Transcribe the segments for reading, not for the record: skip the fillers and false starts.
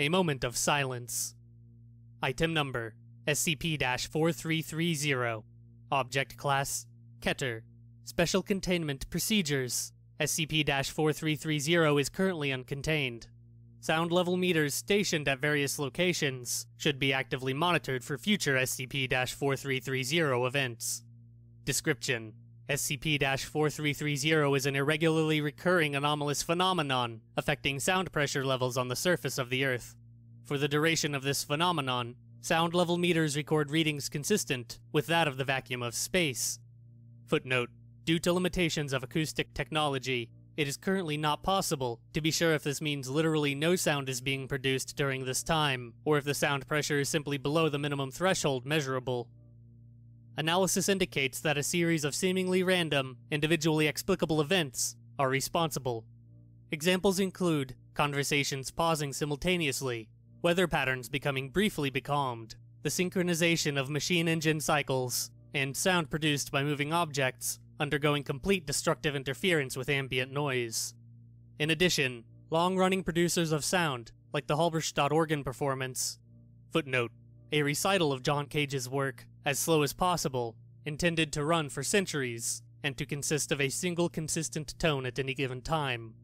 A moment of silence. Item number, SCP-4330. Object class, Keter. Special containment procedures. SCP-4330 is currently uncontained. Sound level meters stationed at various locations should be actively monitored for future SCP-4330 events. Description: SCP-4330 is an irregularly recurring anomalous phenomenon affecting sound pressure levels on the surface of the Earth. For the duration of this phenomenon, sound level meters record readings consistent with that of the vacuum of space. Footnote: due to limitations of acoustic technology, it is currently not possible to be sure if this means literally no sound is being produced during this time, or if the sound pressure is simply below the minimum threshold measurable. Analysis indicates that a series of seemingly random, individually explicable events are responsible. Examples include conversations pausing simultaneously, weather patterns becoming briefly becalmed, the synchronization of machine engine cycles, and sound produced by moving objects undergoing complete destructive interference with ambient noise. In addition, long-running producers of sound, like the Halberstadt organ performance. Footnote: a recital of John Cage's work, As Slow as Possible, intended to run for centuries, and to consist of a single consistent tone at any given time.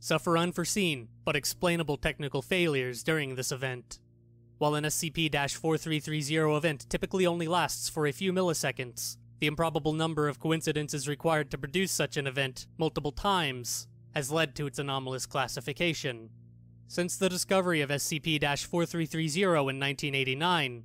Suffer unforeseen, but explainable technical failures during this event. While an SCP-4330 event typically only lasts for a few milliseconds, the improbable number of coincidences required to produce such an event multiple times has led to its anomalous classification. Since the discovery of SCP-4330 in 1989,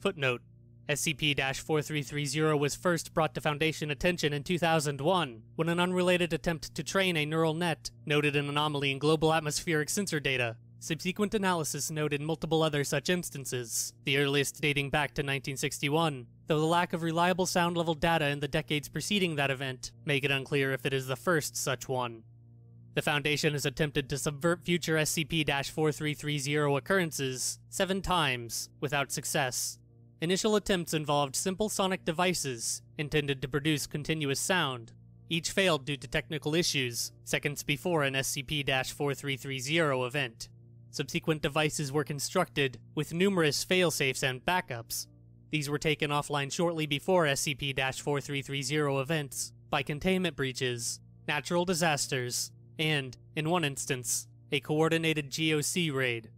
footnote, SCP-4330 was first brought to Foundation attention in 2001 when an unrelated attempt to train a neural net noted an anomaly in global atmospheric sensor data. Subsequent analysis noted multiple other such instances, the earliest dating back to 1961, though the lack of reliable sound level data in the decades preceding that event make it unclear if it is the first such one. The Foundation has attempted to subvert future SCP-4330 occurrences 7 times without success. Initial attempts involved simple sonic devices intended to produce continuous sound. Each failed due to technical issues seconds before an SCP-4330 event. Subsequent devices were constructed with numerous fail-safes and backups. These were taken offline shortly before SCP-4330 events by containment breaches, natural disasters, and, in one instance, a coordinated GOC raid.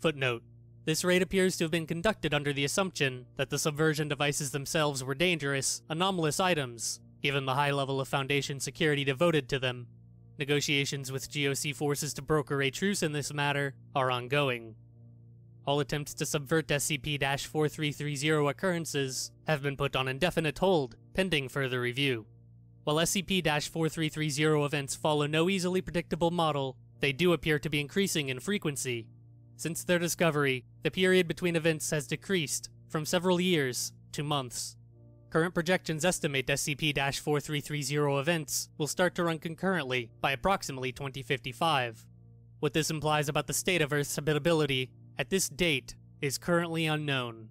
Footnote: this raid appears to have been conducted under the assumption that the subversion devices themselves were dangerous, anomalous items, given the high level of Foundation security devoted to them. Negotiations with GOC forces to broker a truce in this matter are ongoing. All attempts to subvert SCP-4330 occurrences have been put on indefinite hold, pending further review. While SCP-4330 events follow no easily predictable model, they do appear to be increasing in frequency. Since their discovery, the period between events has decreased from several years to months. Current projections estimate SCP-4330 events will start to run concurrently by approximately 2055. What this implies about the state of Earth's habitability at this date is currently unknown.